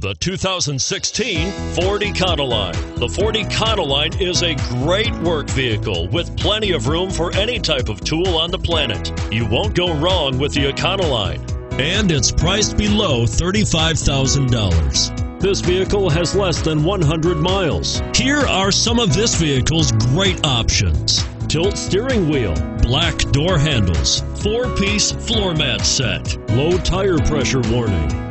The 2016 Ford Econoline. The Ford Econoline is a great work vehicle with plenty of room for any type of tool on the planet. You won't go wrong with the Econoline. And it's priced below $35,000. This vehicle has less than 100 miles. Here are some of this vehicle's great options. Tilt steering wheel, black door handles, 4-piece floor mat set, low tire pressure warning.